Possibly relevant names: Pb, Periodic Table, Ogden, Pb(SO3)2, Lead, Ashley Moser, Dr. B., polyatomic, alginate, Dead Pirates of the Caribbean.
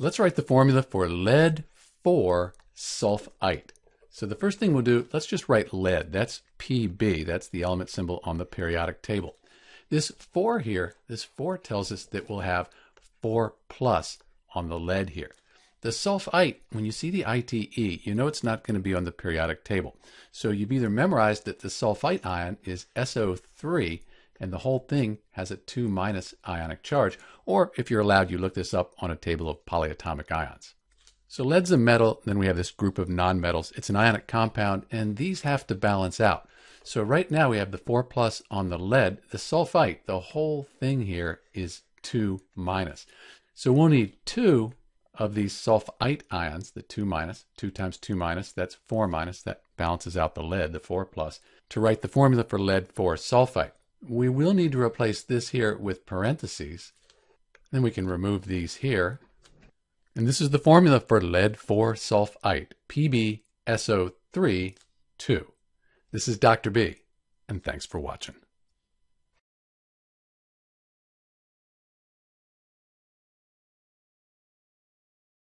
Let's write the formula for lead 4 sulfite. So the first thing we'll do, let's just write lead. That's Pb. That's the element symbol on the periodic table. This 4 here, this 4 tells us that we'll have 4 plus on the lead here. The sulfite, when you see the ITE, you know it's not going to be on the periodic table. So you've either memorized that the sulfite ion is SO3 and the whole thing has a 2- ionic charge, or if you're allowed, you look this up on a table of polyatomic ions. So lead's a metal, then we have this group of nonmetals. It's an ionic compound, and these have to balance out. So right now we have the 4 plus on the lead. The sulfite, the whole thing here is 2-. So we'll need 2 of these sulfite ions, the 2-, 2 times 2-, that's 4-, that balances out the lead, the 4 plus, to write the formula for lead 4 sulfite. We will need to replace this here with parentheses. Then we can remove these here. And this is the formula for lead 4 sulfite, Pb(SO3)2. This is Dr. B, and thanks for watching.